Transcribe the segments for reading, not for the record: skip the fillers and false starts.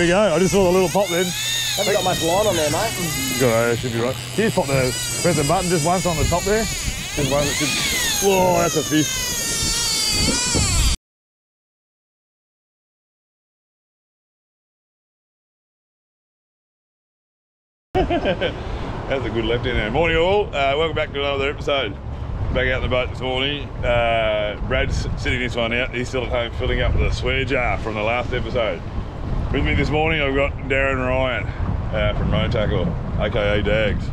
we go. I just saw the little pop then. Haven't got much line on there, mate. Good, should be right. Can you just pop the present button just once on the top there? Just one that should... Whoa, that's a fish. That's a good left in there. Morning all, welcome back to another episode. Back out in the boat this morning. Brad's sitting this one out. He's still at home filling up the swear jar from the last episode. With me this morning I've got Darren Ryan from Ro-Tackle, aka Dags,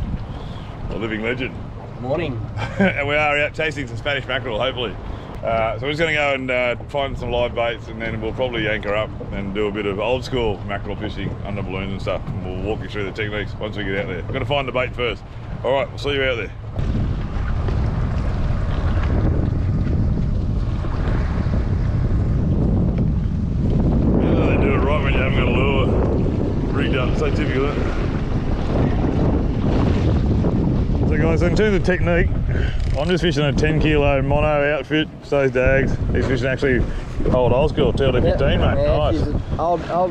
a living legend. Morning. And we are out chasing some Spanish mackerel, hopefully. So we're just going to go and find some live baits, and then we'll probably anchor up and do a bit of old school mackerel fishing under balloons and stuff, and we'll walk you through the techniques once we get out there. We've got to find the bait first. Alright, we'll see you out there. They do it right when you haven't got a lure rigged up. So typical, isn't it? So guys, in terms of technique, I'm just fishing a 10 kilo mono outfit, so's Dags. He's fishing actually old school, TLD 15, mate. Yeah, nice.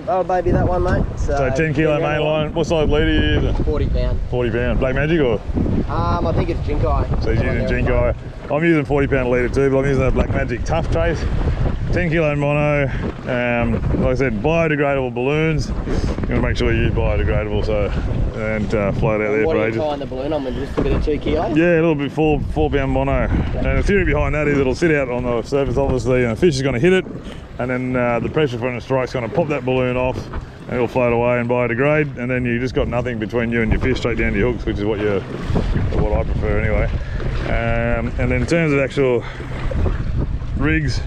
Old baby, that one, mate. So 10 kilo mainline. What size leader are you using? 40 pound. 40 pound. Black magic or? I think it's jinkai. So he's using jinkai. I'm using 40 pound leader too, but I'm using a black magic tough trace. 10 kilo mono. Like I said, biodegradable balloons. You want to make sure you use biodegradable, so and float out there for ages. What are you tying the balloon on with, just a bit of 2 kilo? Yeah, a little bit, 4 pound mono. Okay. And the theory behind that is it'll sit out on the surface, obviously, and the fish is going to hit it, and then the pressure from the strike's going to pop that balloon off, and it'll float away and biodegrade, and then you just got nothing between you and your fish, straight down to your hooks, which is what I prefer anyway. And then in terms of actual rigs,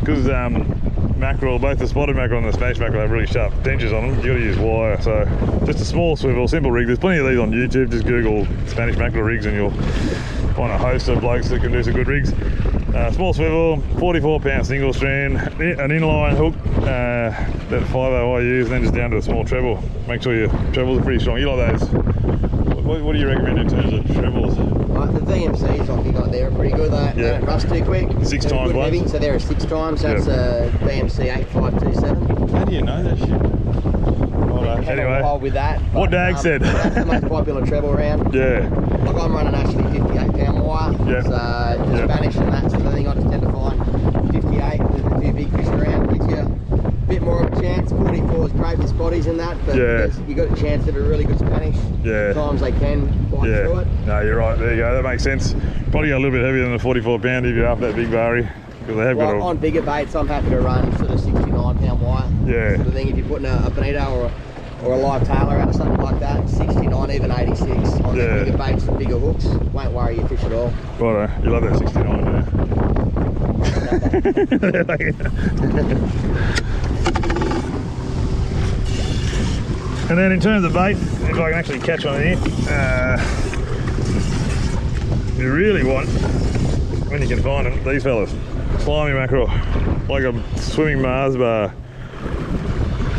because mackerel, both the spotted mackerel and the Spanish mackerel have really sharp dentures on them. You've got to use wire, so just a small swivel, simple rig. There's plenty of these on YouTube. Just Google Spanish mackerel rigs and you'll find a host of blokes that can do some good rigs. Small swivel, 44 pound single strand, an inline hook, that 5-0 I use, and then just down to a small treble. Make sure your trebles are pretty strong. You like those? What do you recommend in terms of trebles? The DMCs, I think, they're pretty good. They don't rust too quick. Six they're times one. So they're a 6 times. So that's a DMC 8527. How do you know that shit? Anyway, with that, but, what Dag said. That's the most popular treble round. Yeah. Like I'm running actually 58 pound wire. Yeah. So the Spanish and that sort of thing, I just tend to find 58 with a few big fish around gives you a bit more of a chance. 44 is great with spotties and that, but you got a chance of a really good Spanish. Yeah. Sometimes they can bite through it. No, you're right. There you go. That makes sense. Probably a little bit heavier than the 44 pound if you're after that big barry, because they have got on bigger baits. I'm happy to run sort of 69 pound wire. Yeah. Sort of thing. If you're putting a bonito or a live tailor out or something like that, 69, even 86 on the bigger baits and bigger hooks, won't worry your fish at all. Righto, you love that 69, don't you? And then in terms of bait, if I can actually catch one here, you really want, when you can find them, these fellas, slimy mackerel, like a swimming Mars bar.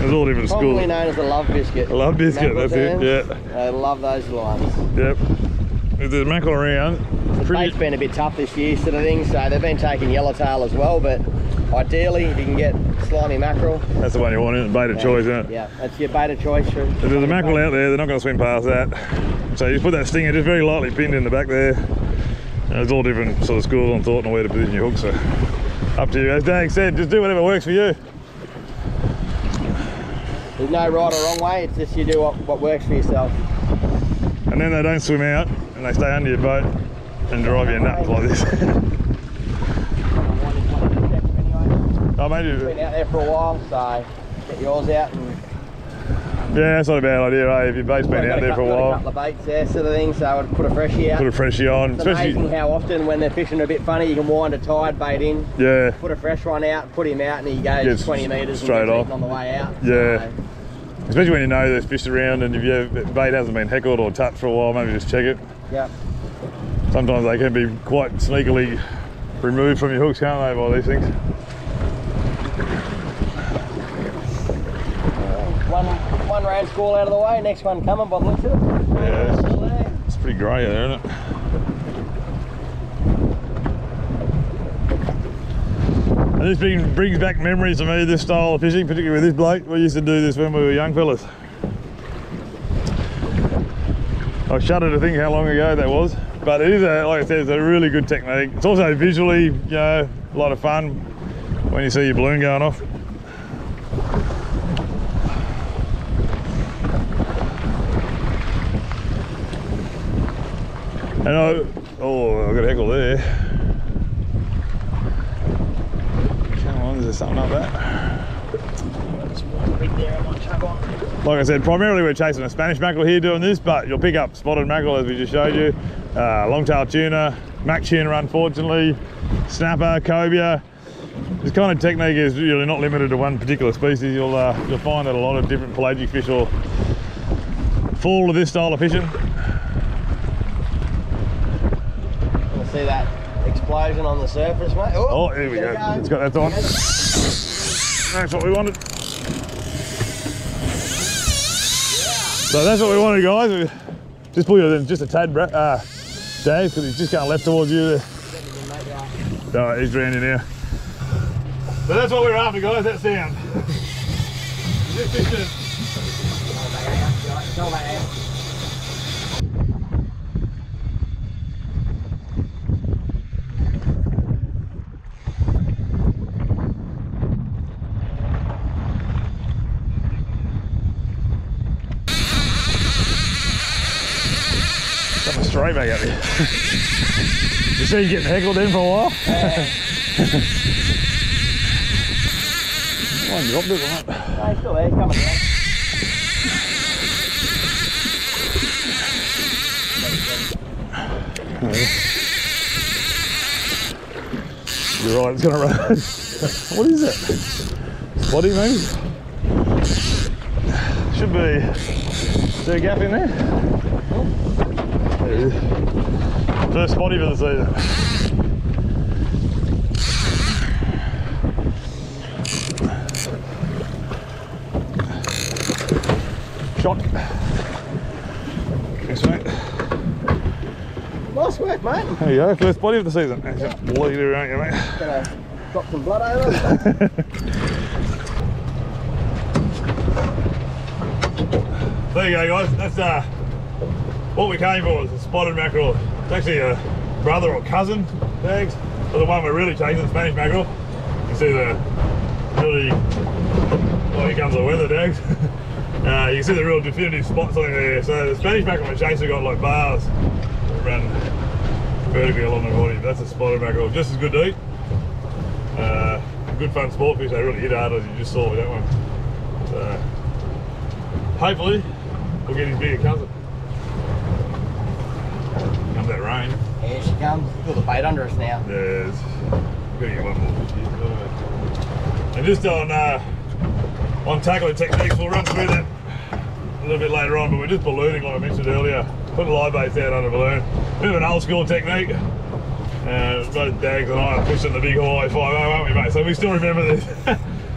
There's all different schools. Probably known as the love biscuit. The love biscuit, that's it, yeah. I love those lines. Yep. If there's mackerel around, bait's been a bit tough this year sort of thing, so they've been taking yellowtail as well, but ideally if you can get slimy mackerel. That's the one you want, isn't it? Bait of choice, isn't it? Yeah, that's your bait of choice. If there's a mackerel out there, they're not going to swim past that. So you just put that stinger just very lightly pinned in the back there. And there's all different sort of schools on thought and where to position your hook, so up to you. As Dag said, just do whatever works for you. There's no right or wrong way, it's just you do what works for yourself. And then they don't swim out and they stay under your boat and drive you nuts like this. It's been out there for a while, so get yours out. And yeah, that's not a bad idea, eh? If your bait's been out there for a while. Got a couple of baits there, sort of thing, so I would put a freshie out. Put a freshie on. It's amazing how often when they're fishing a bit funny, you can wind a tired bait in. Yeah. Put a fresh one out, put him out, and he goes 20 metres straight off on the way out. Yeah. So. Especially when you know there's fish around, and if your bait hasn't been heckled or touched for a while, maybe just check it. Yeah. Sometimes they can be quite sneakily removed from your hooks, can't they, by these things? One round school out of the way, next one coming by the looks of it. Yeah, it's pretty grey there, isn't it? This brings back memories to me, this style of fishing, particularly with this bloke. We used to do this when we were young fellas. I shudder to think how long ago that was, but it is, like I said, it's a really good technique. It's also visually, you know, a lot of fun when you see your balloon going off. And oh, I got a heckle there. Come on, is there something like that? Like I said, primarily we're chasing a Spanish mackerel here doing this, but you'll pick up spotted mackerel as we just showed you, long-tailed tuna, mac tuna unfortunately, snapper, cobia. This kind of technique is really not limited to one particular species. You'll find that a lot of different pelagic fish will fall to this style of fishing. See that explosion on the surface, mate? Ooh, oh, here we go. It's got that on. That's what we wanted. Yeah. So that's what we wanted, guys. Just pull your just a tad, Dave, because he's just going left towards you there. Oh, he's drowning now. But that's what we were after, guys. That sound. Straight back at me. You see you getting heckled in for a while? Yeah. One dropped it, right? No, he's still there, he's coming down. You're right, it's gonna run. What is it? What do you mean? Should be. Is there a gap in there? First spotty for the season. Shot. Thanks, mate. Nice work, mate. There you go, first spotty of the season. Yeah. Bleed it, aren't you, mate? Gonna drop some blood over. There you go, guys. That's what we came for was a spotted mackerel. It's actually a brother or cousin tags, but the one we're really chasing, Spanish mackerel. You can see the really, well, here comes the weather tags. You can see the real definitive spots on there. So the Spanish mackerel we're chasing got like bars that run vertically along the body. That's a spotted mackerel, just as good to eat. Good fun sport fish, they really hit hard as you just saw with that one. So hopefully we'll get his bigger cousin. That rain. Here she comes. Got the bait under us now. Yes. Got to get one more fish here. And just on tackling techniques, we'll run through that a little bit later on. But we're just ballooning, like I mentioned earlier. Putting live baits out under balloon. Bit of an old school technique. Both Dags and I are pushing the big Hawaii 5-0, aren't we, mate? So we still remember these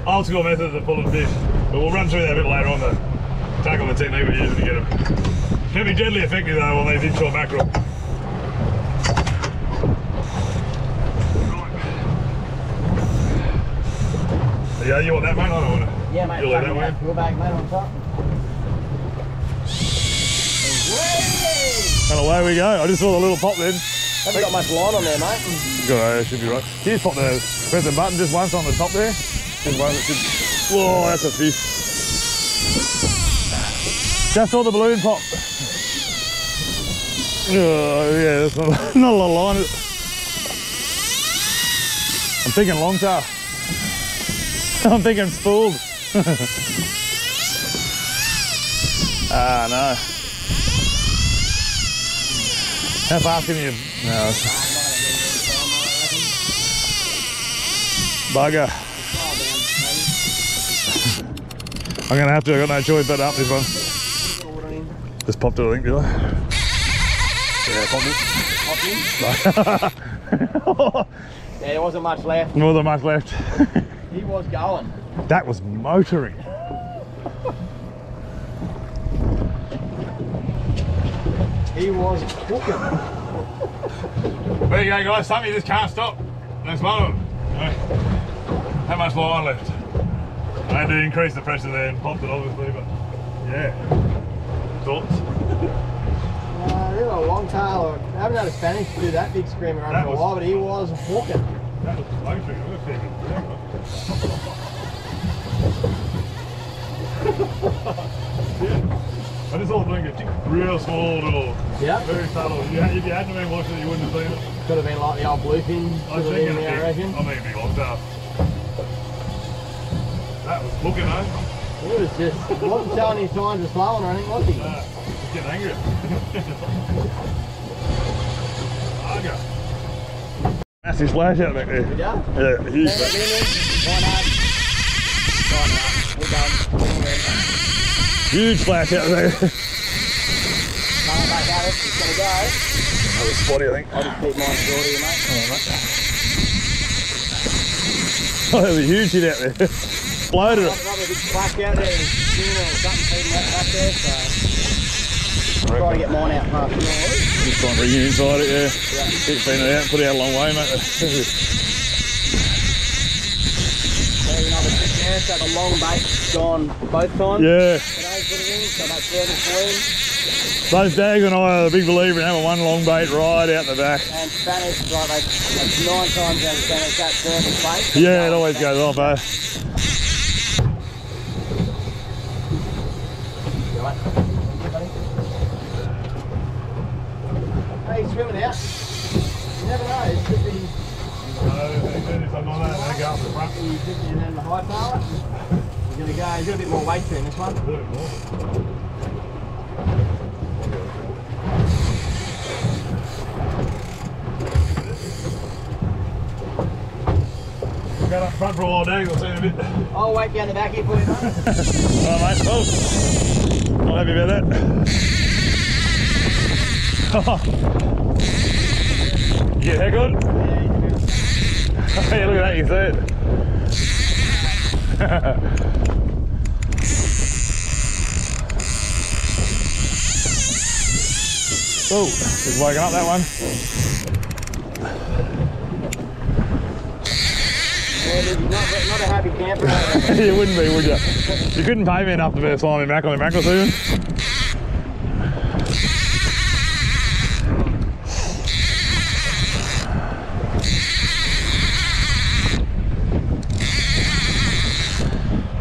old school methods of pulling fish. But we'll run through that a bit later on to tackle the technique we're using to get them. Can be deadly effective though on these inshore mackerel. Yeah, you want that, mate? I don't want it. Yeah, mate. You want that, mate? Go back, mate, on top. And away we go. I just saw the little pop then. Haven't got much line on there, mate. Good, should be right. Can you just pop the present button just once on the top there? Just one that should... Whoa, that's a fish. Just saw the balloon pop. Oh, yeah, that's not a lot of line. I'm thinking long tail. I'm thinking spooled. Ah, no. How fast can you? No. Bugger. I'm going to have to, I've got no choice but up this one. Just popped it, I think, did I? Yeah, popped it. Popped it? Yeah, there wasn't much left. There wasn't much left. He was going. That was motoring. He was cooking. There you go, guys. Something you just can't stop. That's one of them. How much line left? I had to increase the pressure there and popped it obviously, but yeah. Thoughts? They were a long tail. I haven't had a Spanish do that big screamer over a while, but he was walking. That was slow trigger, I was thinking. Yeah. I just saw doing a real small little, very subtle. If you hadn't been watching it, you wouldn't have seen it. Could have been like the old bluefin. I reckon. I mean, big old stuff. That was looking, eh? It was just, it wasn't telling his signs of slowing or anything, was he? Nah, he's getting angry. Argo. Massive splash out back there. Yeah, huge. Huge splash out there. Coming back at us, it's going to go. Another spotty, I think. I'll just keep mine short here, mate. Oh, that was a huge hit out there. Bloated it. Try to get mine out past the noise. Just trying to bring you inside it, yeah. Keep feeding it out, put it out a long way, mate. There's another trick there, so the long bait's gone both times. Yeah. Today's put it in, so that's further for him. Both Dag and I are a big believer in having one long bait right out the back. And Spanish, like that's 9 times out of Spanish, that further bait. Yeah, it always goes off, eh? Hey, swimming out. You never know, it could be. If I'm not that, they go up the front. And then the high tail. He's going to go, he's got a bit more weight to him, this one. A little bit more. We'll go up front for a while now, you'll see in a bit. I'll wait down the back here for you, mate. Alright, mate. Oh. I'm happy about that. You get heckled? Yeah, look at that, you see it. Oh, just woken up that one. Yeah, not a happy camper. You wouldn't be, would you? You couldn't pay me enough the first time in mackerel season.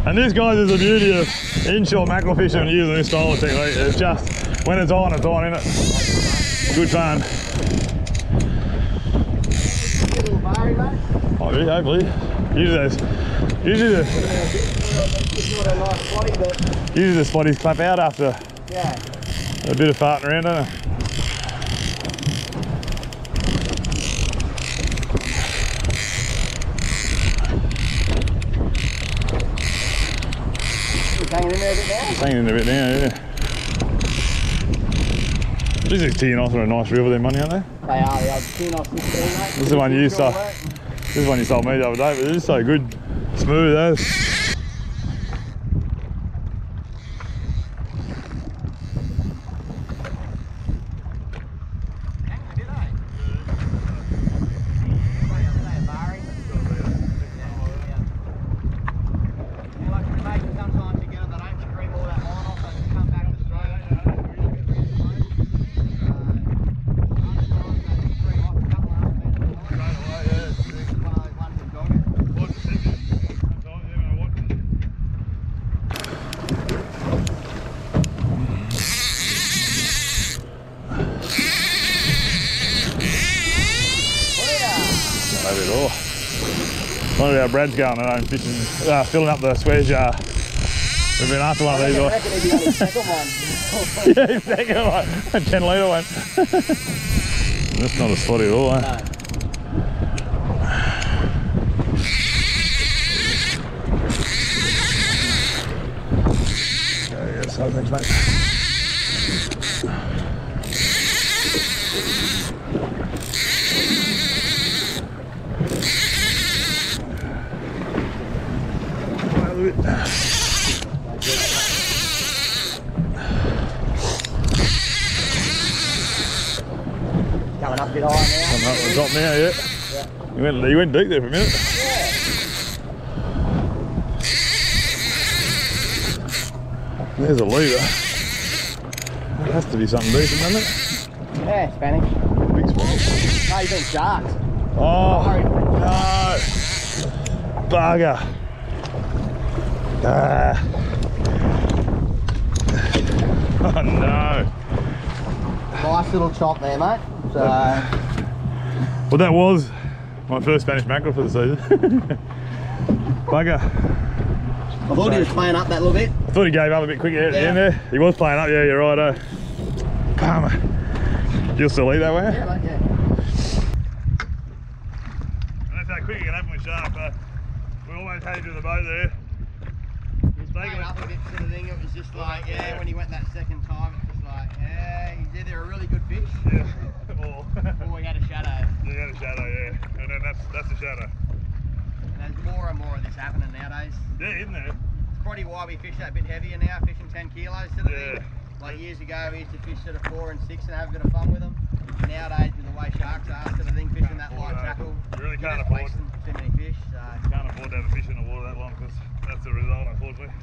And this, guys, is the beauty of inshore mackerel fishing and using this style of technique. It's just when it's on, isn't it? Good fun. Might be, hopefully. Usually the spotties clap out after a bit of farting around, don't they? It's hanging in there a bit now? It's hanging in there a bit now, yeah. These teeing-offs are a nice river, they're money, aren't they? They are, the old teeing-offs, mate. This is the one you saw. This is one you sold me the other day, but it is so good, smooth as. One of our Brad's going at home fishing, filling up the swear jar. We've been after one of these. Yeah, his second one. A 10 litre one. That's not a spot at all, eh? No. Okay, yeah, so thanks, mate. Coming up a bit high now. Coming up the top now, yeah. You went deep there for a minute. Yeah. There's a leader. That has to be something decent, doesn't it? Yeah, Spanish. Big Spanish. No, you've been sharks. Oh, no. Bugger. Oh, no. Nice little chop there, mate. So. Well, that was my first Spanish mackerel for the season. Bugger. I thought he was playing up that little bit. I thought he gave up a bit quicker at the end there. He was playing up, yeah, you're right. Palmer. You'll still eat that way? Yeah, mate, yeah. And that's how quick it can happen with shark, but we always had him to the boat there. He was playing up a bit sort of thing. It was just like, yeah, when he went that second time, it was like, yeah, he's either a really good fish. Yeah. Or he had a shadow. Yeah, he had a shadow, yeah. And then that's a shadow. And there's more and more of this happening nowadays. Yeah, isn't there? It? It's probably why we fish that bit heavier now, fishing 10 kilos sort of thing. Like years ago, we used to fish sort of 4 and 6 and have a bit of fun with them. Nowadays, with the way sharks are sort of thing, fishing that light tackle, really can't afford too many fish. So. Can't afford to have a fish in the water that long because that's the result, unfortunately.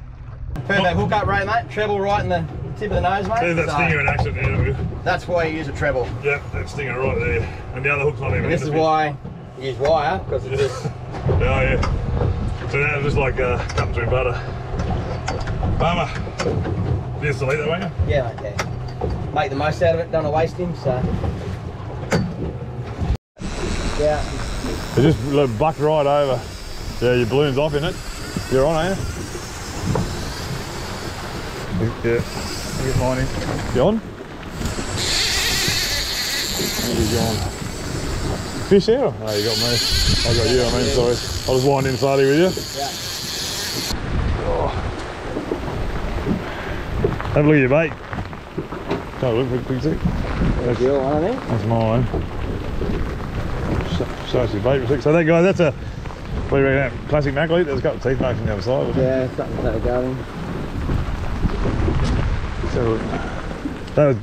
Perfect hook up, Ray, mate. Treble right in the tip of the nose, mate. There's that stinger in action there. That's why you use a treble. Yep, that stinger right there. And the other hook's not even in the fish. This is why you use wire, because it's just... Oh yeah, so now it's just like cutting through butter. Bummer. Do you still eat that, won't you? Yeah, mate, yeah. Make the most out of it, don't want to waste him, so... Yeah. It just bucked right over. Yeah, your balloon's off in it. You're on, ain't you? Yeah. I'll get mine in. You on? He's on. Fish here? Oh, you got me. I got you, I mean, sorry. I'll just wind in slowly with you. Yeah. Oh. Have a look at your bait. Can't look for a quick sec. That's your one, I think. That's mine. Show us your bait for a sec. So that guy, that's a, what do you reckon, that classic mackerel eat? There's a couple of teeth marks on the other side. Yeah, it's something to go in. So, that was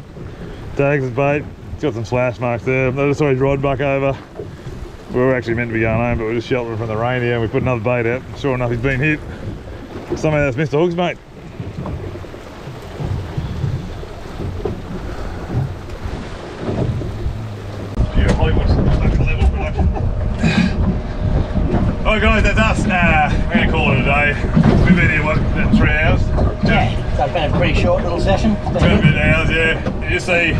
Dag's bait. Got some slash marks there. I just saw his rod buck over. We were actually meant to be going home, but we were just sheltering from the rain here and we put another bait out. Sure enough, he's been hit. Somehow that's Mr. Hooks, mate. Pure Hollywood local level production. Alright guys, that's us. We're going to call it a day. We've been here, what, about 3 hours? Yeah, so it's been a pretty short little session. It's been a bit hours, yeah. You see,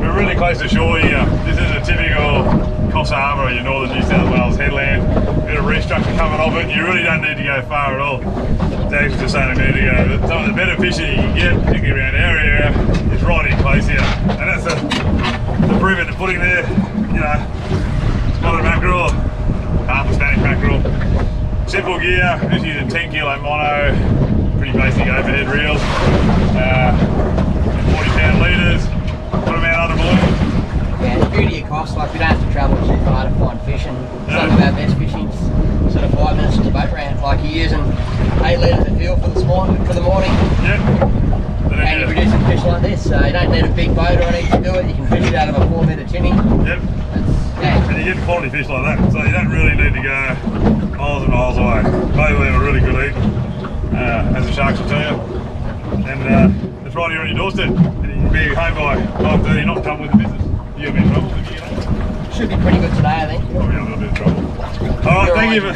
we're really close to shore here. This is a typical Coffs Harbour or your northern New South Wales headland. A bit of restructure coming off it. You really don't need to go far at all. Dave was just saying a minute ago that some of the better fishing you can get, particularly around our area, is right in place here. And that's the proof of the pudding there. You know, spotted mackerel, half a Spanish mackerel. Simple gear, just using 10 kilo mono, pretty basic overhead reels, 40-pound leaders. Put them out on the balloon. Yeah, the beauty of Coffs, like we don't have to travel too far to find fish, and some of our best fishing's sort of 5 minutes to the boat round. Like you're using 8 litres of fuel for the morning. Yep. And you're producing fish like this, so you don't need a big boat or anything to do it. You can fish it out of a 4 metre tinny. Yep. And you get quality fish like that, so you don't really need to go miles and miles away. Both of them are really good eating, as the sharks will tell you. And it's right here on your doorstep. Be home by 5:30, not trouble with the business. You'll be in trouble with you, should be pretty good today, I think. Probably a little bit of trouble. Alright, thank you for...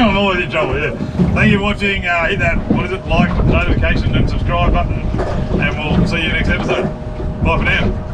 I'm always in trouble, yeah. Thank you for watching. Hit that, what is it, like, notification and subscribe button. And we'll see you next episode. Bye for now.